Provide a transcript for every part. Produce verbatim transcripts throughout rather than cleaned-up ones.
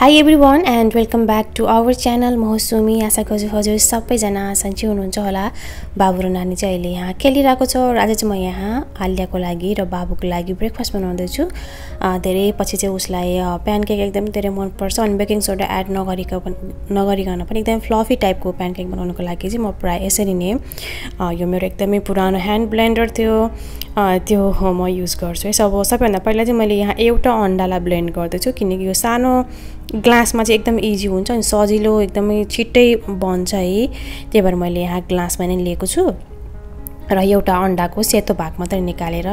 Hi everyone and welcome back to our channel Mohosumi. आशा गर्छु हजुर सबैजना सन्चै हुनुहुन्छ होला. बाबु र नानी चाहिँ अहिले यहाँ खेलिरहेको छ र आज चाहिँ म यहाँ आलियाको लागि र बाबुको लागि ब्रेकफास्ट बनाउँदै छु. धेरै पछि चाहिँ उसलाई प्यानकेक एकदम धेरै मन पर्छ. अनि बेकिङ सोडा एड नगरीको नगरीकन पनि एकदम फ्लफी टाइपको प्यानकेक बनाउनको लागि चाहिँ म प्राय यसरी नै यो मेरो एकदमै पुरानो ह्यान्ड ब्लेन्डर थियो त्यो म युज गर्छु. है अब सबैभन्दा पहिला चाहिँ मैले यहाँ एउटा अण्डालाई ब्लेन्ड गर्दैछु किनकि यो सानो ग्लासमा चाहिँ एकदम इजी हुन्छ अनि सजिलो एकदमै छिट्टै बन्छ है. त्यही भएर मैले यहाँ ग्लासमा नै लिएको छु र एउटा अण्डाको सेतो भाग मात्र निकालेर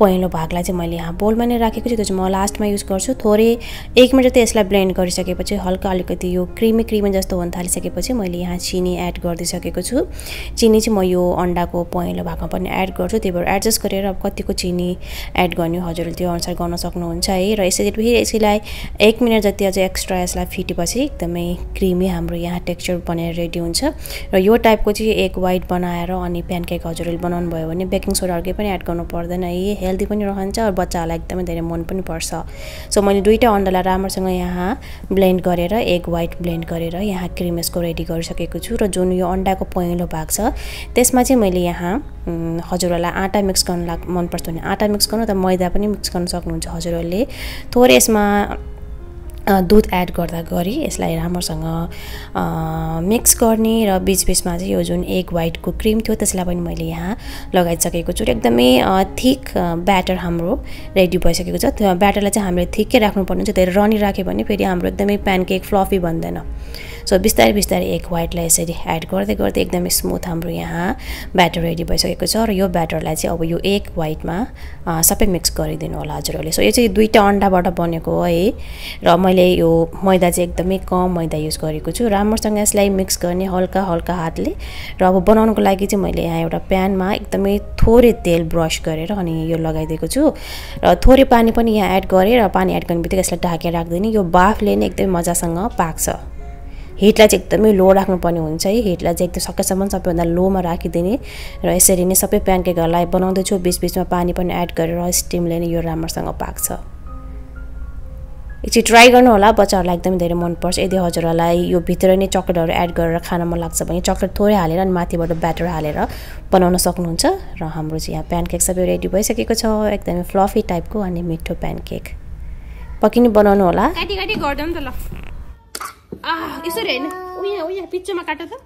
पहेँलो भागलाई चाहिँ मैले यहाँ बोलमा नै राखेको छु. त्यो चाहिँ म लास्टमा युज गर्छु. थोरै एक मिनट चाहिँ यसलाई ब्लेन्ड गरिसकेपछि हल्का अलिकति यो क्रिमी क्रिमी जस्तो हुन थालिसकेपछि मैले यहाँ चिनी एड गरिदिसकेको छु. चिनी चाहिँ म यो अण्डाको पहेँलो भागमा पनि एड गर्छु. त्यही भएर एडजस्ट गरेर अब कतिको चिनी एड गर्ने हजुरले त्यो अनुसार गर्न सक्नुहुन्छ है. र यसरी फेरि यसलाई एक मिनट जति अझ एक्स्ट्रा यसलाई फिटेपछि एकदमै क्रिमी हाम्रो यहाँ टेक्स्चर बनेर रेडी हुन्छ. र यो टाइपको चाहिँ एक वाइट बनाएर अनि प्यानकेक हजुरले बनाउनु भयो भने बेकिङ सोडा अर्कै पनि एड गर्नु पर्दैन है. हेल्दी पनि रहन्छ र बच्चाहरूलाई एकदमै धेरै मन पनि पर्छ. सो मैले दुईटा अण्डालाई राम्रोसँग यहाँ ब्लेन्ड गरेर एग वाइट ब्लेन्ड गरेर यहाँ क्रिम यसको रेडी गरिसकेको छु. र जुन यो अण्डाको पहेँलो भाग छ त्यसमा चाहिँ मैले यहाँ हजुरहरूलाई आटा मिक्स गर्न लाग मनपर्छ भने आटा मिक्स गर्नु त मैदा पनि मिक्स गर्न सक्नुहुन्छ हजुरहरूले. थोरै यसमा दुध एड गर्दा गरी यसलाई राम्रोसँग मिक्स गर्ने र बीचबीचमा चाहिँ यो जुन एग वाइटको क्रिम थियो त्यसलाई पनि मैले यहाँ लगाइसकेको छु. एकदमै थिक ब्याटर हाम्रो रेडी भइसकेको छ. त्यो ब्याटरलाई चाहिँ हामीले थिक्कै राख्नुपर्ने हुन्छ. धेरै रनी राख्यो भने फेरि हाम्रो एकदमै प्यानकेक फ्लफी बन्दैन. सो बिस्तारै बिस्तारै एग वाइटलाई यसरी एड गर्दै गर्दै एकदमै स्मुथ हाम्रो यहाँ ब्याटर रेडी भइसकेको छ. र यो ब्याटरलाई चाहिँ अब यो एग वाइटमा सबै मिक्स गरिदिनु होला हजुरहरूले. सो यो चाहिँ दुईवटा अन्डाबाट बनेको है र मैले यो मैदा चाहिँ एकदमै कम मैदा युज गरेको छु. राम्रोसँग यसलाई मिक्स गर्ने हल्का हल्का हातले. र अब बनाउनुको लागि चाहिँ मैले यहाँ एउटा प्यानमा एकदमै थोरै तेल ब्रस गरेर अनि यो लगाइदिएको छु. र थोरै पानी पनि यहाँ एड गरेर पानी एड गर्ने बित्तिकै यसलाई ढाकेर राख्दिने. यो बाफले नै एकदमै मजासँग पाक्छ. हिटलाई चाहिँ एकदमै लो राख्नुपर्ने हुन्छ है. हिटलाई चाहिँ एकदम सकेसम्म सबैभन्दा लोमा राखिदिने र यसरी नै सबै प्यानकेकहरूलाई बनाउँदैछु. बिचबिचमा पानी पनि एड गरेर स्टिमले नै यो राम्रोसँग पाक्छ. एकचोटि ट्राई गर्नुहोला. बच्चाहरूलाई एकदमै धेरै मनपर्छ. यदि हजुरहरूलाई यो भित्र नै चकलेटहरू एड गरेर खान मन लाग्छ भने चकलेट थोरै हालेर अनि माथिबाट ब्याटर हालेर बनाउन सक्नुहुन्छ. र हाम्रो चाहिँ यहाँ प्यानकेक सबै रेडी भइसकेको छ. एकदमै फ्लफी टाइपको अनि मिठो प्यानकेक पकिनी बनाउनु होला. Ah, it's alright. Oh yeah, oh yeah. Picture ma kata tha.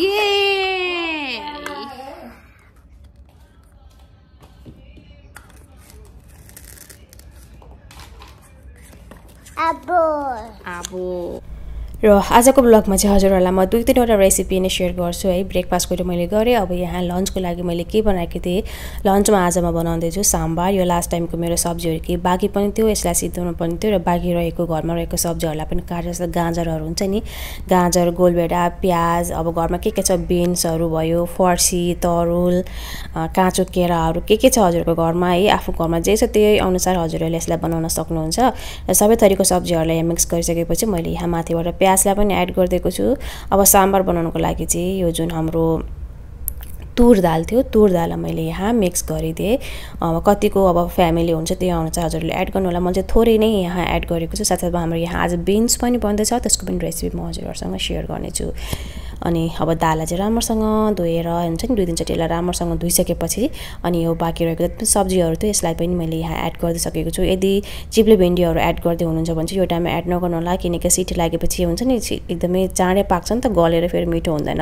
Yay! Abo. Abo. र आजको ब्लगमा चाहिँ हजुरहरूलाई म दुई तीनवटा रेसिपी नै सेयर गर्छु है. ब्रेकफास्टको चाहिँ मैले गरेँ. अब यहाँ लन्चको लागि मैले के बनाएको थिएँ. लन्चमा आज म बनाउँदैछु साम्बार. यो लास्ट टाइमको मेरो सब्जीहरू के बाँकी पनि थियो यसलाई सिद्धाउनु पर्ने थियो. र बाँकी रहेको घरमा रहेको सब्जीहरूलाई पनि काटेर जस्तो गाजरहरू हुन्छ नि गाजर गोलभेडा प्याज अब घरमा के के छ बिन्सहरू भयो फर्सी तरुल काँचो केराहरू के के छ हजुरको घरमा है. आफू घरमा जे छ त्यही अनुसार हजुरहरूले यसलाई बनाउन सक्नुहुन्छ. र सबै थरीको सब्जीहरूलाई मिक्स गरिसकेपछि मैले यहाँ माथिबाट प्याजलाई पनि एड गरिदिएको छु. अब साम्बार बनाउनुको लागि चाहिँ यो जुन हाम्रो तुर दाल थियो तुर दाललाई मैले यहाँ मिक्स गरिदिएँ. अब कतिको अब फ्यामिली हुन्छ त्यो अनुसार हजुरले एड गर्नुहोला. मैले चाहिँ थोरै नै यहाँ एड गरेको छु. साथसाथमा हाम्रो यहाँ आज बिन्स पनि बन्दैछ. त्यसको पनि रेसिपी म हजुरहरूसँग सेयर गर्नेछु. अनि अब दाललाई चाहिँ राम्रोसँग धोएर हुन्छ नि दुई तिनचोटि यसलाई राम्रोसँग धोइसकेपछि अनि यो बाँकी रहेको सब्जीहरू थियो यसलाई पनि मैले यहाँ एड गरिदिइसकेको छु. यदि चिप्ले भिन्डीहरू एड गर्दै हुनुहुन्छ भने चाहिँ यो टाइममा एड नगर्नु होला किनकि सिटी लागेपछि हुन्छ नि एकदमै चाँडै पाक्छ नि त गलेर फेरि मिठो हुँदैन.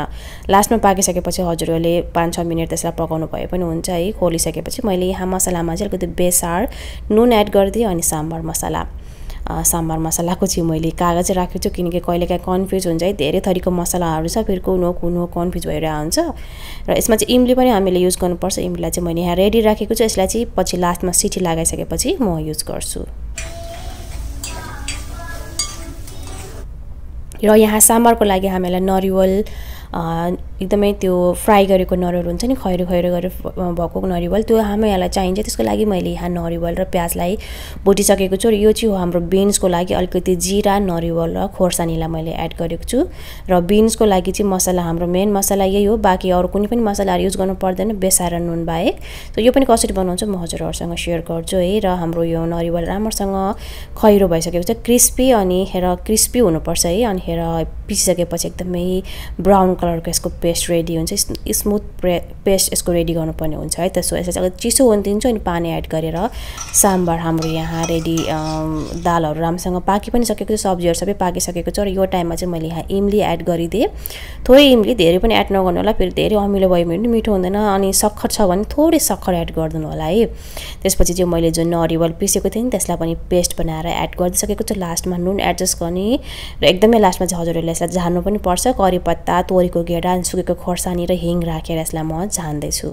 लास्टमा पाकिसकेपछि हजुरहरूले पाँच छ मिनट त्यसलाई पकाउनु भए पनि हुन्छ है. खोलिसकेपछि मैले यहाँ मसलामा चाहिँ अलिकति बेसार नुन एड गरिदिएँ अनि साम्बार मसला साम्बार मसलाको चाहिँ मैले कागज राखेको छु किनकि कहिलेकाहीँ कन्फ्युज हुन्छ है. धेरै थरीको मसलाहरू छ फेरि कुन हो कुन हो कन्फ्युज भएर आउँछ. र यसमा चाहिँ इमली पनि हामीले युज गर्नुपर्छ. इमलीलाई चाहिँ मैले यहाँ रेडी राखेको छु. यसलाई चाहिँ पछि लास्टमा सिटी लगाइसकेपछि म युज गर्छु. र यहाँ साम्बारको लागि हामीलाई नरिवल एकदमै त्यो फ्राई गरेको नरिवल हुन्छ नि खैरो खैरो गरेर भएको नरिवल त्यो हामीलाई चाहिन्छ त्यसको लागि मैले यहाँ नरिवल र प्याजलाई बोटिसकेको छु र यो चाहिँ हाम्रो बीन्सको लागि अलिकति जीरा नरिवल र खोर्सानीलाई मैले एड गरेको छु र बीन्सको लागि चाहिँ मसला हाम्रो मेन मसला यही हो बाकी अरु कुनै पनि मसलाहरु युज गर्नु पर्दैन बेसार नुन बाहेक सो यो पनि कसरी बनाउँछ म हजुरहरुसँग शेयर गर्छु है र हाम्रो यो नरिवल राम्रोसँग खैरो भइसकेको छ क्रिस्पी अनि हेर क्रिस्पी हुनुपर्छ है अनि हेर पिसिसकेपछि एकदमै ब्राउन कलरको यसको पेस्ट रेडी हुन्छ स्मूथ पेस्ट यसको रेडी गर्नुपर्ने हुन्छ है त्यसो यसले चाहिँ चिसो हुन दिन्छु अनि पानी ऐड गरेर साम्बार हाम्रो यहाँ रेडी दालहरु राम्रोसँग पाकी पनि सकेको छ सब्जीहरु सबै पाकिसकेको छ र यो टाइममा चाहिँ मैले यहाँ इमली ऐड गरिदे थोरै इमली धेरै पनि ऐड नगर्नु होला फेरि धेरै अमिलो भयो भने मिठो हुँदैन अनि सक्खर छ भने थोरै सक्खर ऐड गर्दिनु होला है त्यसपछि चाहिँ मैले जो नरिवल पिसेको थिएँ नि त्यसलाई पनि पेस्ट बनाएर ऐड गरिसकेको छु लास्टमा नुन एडजस्ट गर्ने र एकदमै लास्टमा चाहिँ हजुरहरुले यसलाई झार्नु पनि पर्छ करी पत्ता तोरीको गेडा अनि सुकेको खोर्सानी र हिङ राखेर यसलाई म झान्दै छु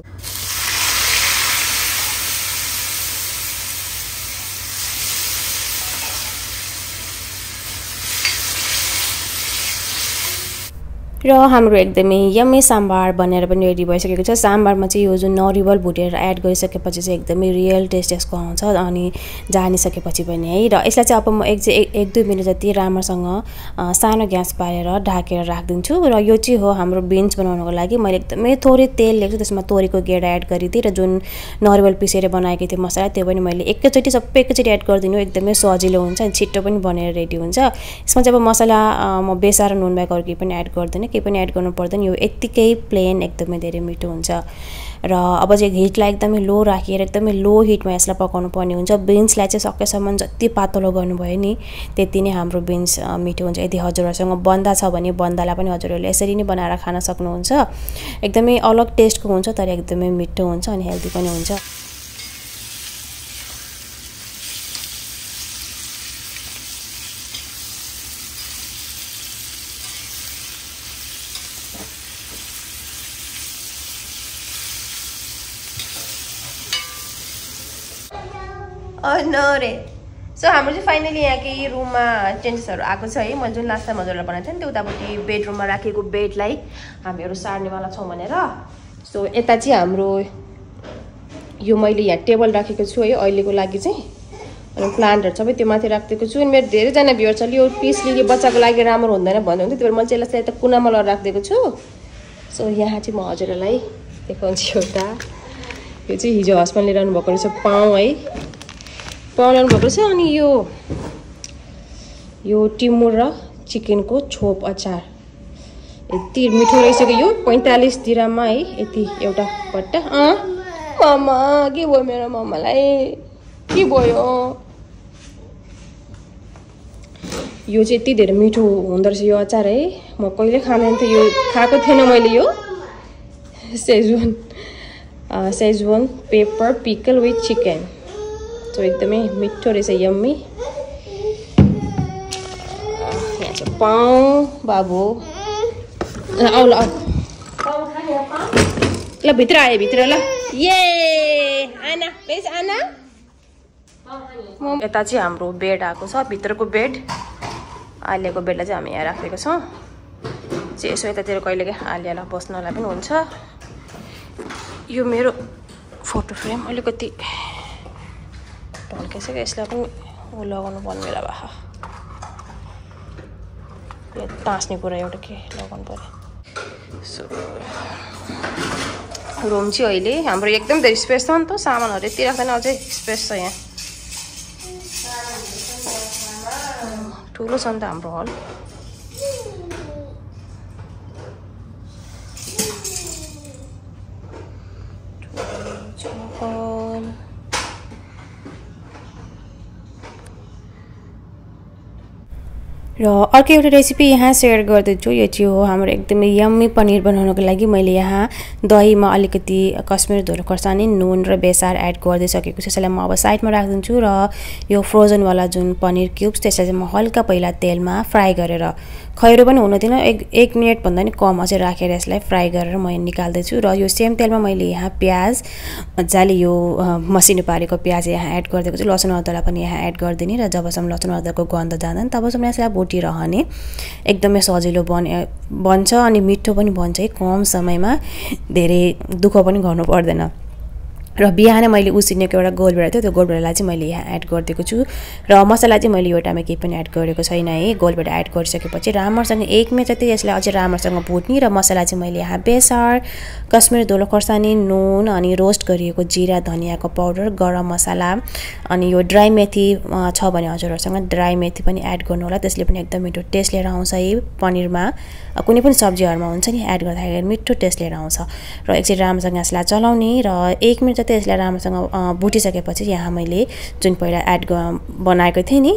र हाम्रो एकदमै यम्मी साम्बार बनेर पनि रेडी भइसकेको छ साम्बारमा चाहिँ यो जुन नरिवल भुटेर ऐड गरिसकेपछि चाहिँ एकदमै रियल टेस्ट यसको आउँछ अनि जानिसकेपछि पनि है र यसलाई चाहिँ अब म एक एक दुई मिनेट जति राम्रोसँग सानो ग्यास पारेर ढाकेर राखदिन्छु र यो चाहिँ हो हाम्रो बीन्स बनाउनको लागि मैले एकदमै थोरै तेल लिएको त्यसमा तोरीको गेडा ऐड गरिदिए र जुन नरिवल पिसेर बनाएको थिएँ मसला त्यो पनि मैले एकैचोटी सबै एकैचोटी ऐड गरिदिनु एकदमै सजिलो हुन्छ अनि छिट्टो पनि बनेर रेडी हुन्छ यसमा चाहिँ अब मसला म बेसार नुन बाहेक अरू केही पनि ऐड गर्दिनँ के पनि ऐड गर्नु पर्दैन यो यतिकै प्लेन एकदमै धेरै मिठो हुन्छ र अब चाहिँ हिटलाई एकदमै लो राखेर एकदमै लो हिटमा यसलाई पकाउनु पर्ने हुन्छ बीन्सलाई चाहिँ सकेसम्म जति पातलो गर्नुभयो नि त्यति नै हाम्रो बीन्स मिठो हुन्छ यदि हजुरहरुसँग बन्दा छ भने बन्दालाई पनि हजुरहरुले यसरी नै बनाएर खान सक्नुहुन्छ एकदमै अलग टेस्टको हुन्छ तर एकदमै मिठो हुन्छ अनि हेल्दी पनि हुन्छ Oh no, re. So we finally have a room changes. I was saying, last time I was going to the bedroom. I keep a bed like I'm going to start to So it's a hamro. You might be a table like a soy oil like it. And planted so with the mathematical soon made there is an abuse. You peacefully but like a rammer on the abundant. It will much less at the Kunamala Rakde too. So you had to marginalize the consumer. You see, he's your husband little and walker is a pound way. पाउन भएको छ अनि यो यो टिमुर र चिकनको छोप अचार यति मिठो रहिसक्यो यो पैंतालीस दिराममा है यति एउटा पट्टा अ मम्मा के भयो मेरो मम्मालाई के भयो यो चाहिँ यति धेरै मिठो हुँदो रहेछ यो अचार है म कहिले खाँदैन थिएँ यो खाएको थिएन मैले यो schezwan schezwan pepper pickle with chicken So एकदमै मिठो रहेछ यम्मी यहाँ छ पाउ बाबु आउ ल पाउ खाने पाउ ल भित्र आए भित्र ल ये आना बेस आना यता चाहिँ हाम्रो बेड आको छ भित्रको बेड आलेको बेडलाई चाहिँ हामी यहाँ राखेको छौ चाहिँ यसो यतातिर कहिलेकै आलेला बस्नलाई पनि हुन्छ यो मेरो फोटो फ्रेम अलिकति कैसे इसलिए अपन वो लोगों ने बोल मिला बाहा ये तांस नहीं पूरा ये उठ के लोगों ने बोले सो रूम ची आइले हम पर एकदम देर स्पेस था तो सामान और इतनी रखते ना उसे स्पेस है टूलो संता हम रोल र अर्को एउटा रेसिपी यहाँ शेयर गर्दैछु यो चाहिँ हो हाम्रो एकदमै यम्मी पनीर बनाउनको लागि मैले यहाँ दहीमा अलिकति कश्मीरी धुलो खोर्सानी नुन र बेसार ऐड गर्दै सकेको छु त्यसलाई म अब साइडमा राखिदिन्छु र यो फ्रोजन वाला जुन पनीर क्युब्स त्यसलाई चाहिँ म हल्का पहिला तेलमा फ्राई गरेर खैरो पनि हुन थिएन एक एक मिनेट भन्दा नि कम अझै राखेर यसलाई फ्राई गरेर म निकाल्दै छु र यो सेम तेलमा मैले यहाँ प्याज मज्जाले यो मसिनो पारेको प्याज यहाँ ऐड गर्दिएको छु लसुन अदला पनि यहाँ ऐड गर्दिने र जबसम्म लसुन अदलाको गन्ध जाँदैन तबसम्म यसलाई भुटी रहने एकदमै सजिलो बन बन्छ अनि मिठो पनि बन्छ कम समयमा धेरै दुख पनि गर्नु पर्दैन र बिहान मैले उसिनेको एउटा गोलभेडा थियो त्यो गोलभेडालाई चाहिँ मैले यहाँ ऐड गरिदिएको छु र मसला चाहिँ मैले यो टाइममा केही पनि ऐड गरेको छैन है गोलभेडा ऐड गरिसकेपछि राम्रोसँग एक मिनेट चाहिँ यसलाई अझै राम्रोसँग भुट्नी र मसला चाहिँ मैले यहाँ बेसार कश्मीरी धलो खोर्सानी नुन अनि रोस्ट गरिएको जिरा धनियाको पाउडर गरम मसला अनि यो ड्राई मेथी छ भने हजुरहरुसँग ड्राई मेथी पनि ऐड गर्नु होला त्यसले पनि एकदम मिठो टेस्ट लिएर आउँछ है पनिरमा कुनै पनि सब्जीहरुमा हुन्छ नि ऐड गर्दाखेरि मिठो टेस्ट लिएर आउँछ र एकछिन राम्रोसँग यसलाई चलाउने र एक मिनेट त्यसले राम्रोसँग भुटिसकेपछि यहाँ मैले जुन पहिला ऐड बनाएको थिएँ नि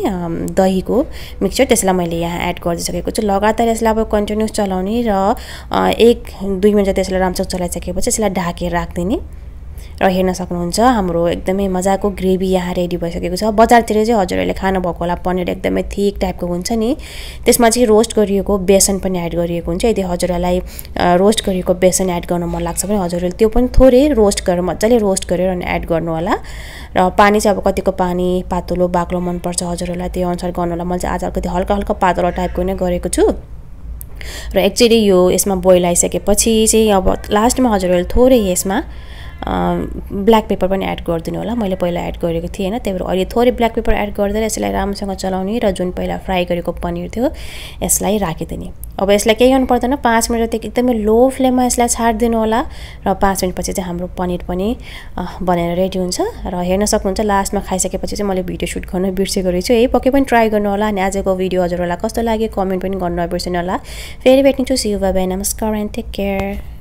दहीको मिक्सचर त्यसलाई मैले यहाँ ऐड गरिसकेको छु लगातार यसलाई अब कन्टिन्युअस चलाउने र एक दुई मिनेट त्यसले राम्रोसँग चलाइसकेपछि यसलाई ढाकेर राख्दिने र हेर्न सक्नुहुन्छ हाम्रो एकदमै मजाको ग्रेभी यहाँ रेडी भइसकेको छ बजारतिर चाहिँ हजुरहरूले खानु भएको होला पनिर एकदमै थिक टाइपको हुन्छ नि त्यसमा चाहिँ रोस्ट गरिएको बेसन पनि ऐड गरिएको हुन्छ यदि हजुरहरूलाई रोस्ट गरिएको बेसन ऐड गर्न मन लाग्छ भने हजुरहरूले त्यो पनि थोरै रोस्ट गरेर मज्जाले रोस्ट गरेर अनि ऐड गर्नु होला र पानी चाहिँ अब कतिको पानी पातलो बाक्लो मन पर्छ हजुरहरूलाई त्यही अनुसार गर्नु होला म चाहिँ आज अलिकति हल्का हल्का पातलो टाइपको नै गरेको छु र एक्चुअली यो यसमा बोइल आइसकेपछि चाहिँ अब लास्टमा हजुरहरूले थोरै यसमा ब्ल्याक पेपर पनि ऐड गर्दिनु होला मैले पहिला ऐड गरेको थिएँ हैन त्यही भएर अहिले थोरै ब्ल्याक पेपर ऐड गर्दै यसलाई राम्रोसँग चलाउने र जुन पहिला फ्राई गरेको पनिर थियो यसलाई राखिदिने अब यसलाई केही गर्नु पर्दैन पाँच मिनेट तक एकदमै लो फ्लेममा यसलाई छाड्दिनु होला र पाँच मिनेटपछि चाहिँ हाम्रो पनिर पनि बनेर रेडी हुन्छ र हेर्न सक्नुहुन्छ लास्टमा खाइसकेपछि चाहिँ मैले भिडियो सुट गर्न बिर्सेको रहेछु है पक्कै पनि ट्राई गर्नु होला अनि आजको भिडियो हजुरहरूलाई कस्तो लाग्यो कमेन्ट पनि गर्न नबिर्सनु होला फेरि भेट्नेछु सी यू बाइ बाइ नमस्कार एन्ड टेक केयर।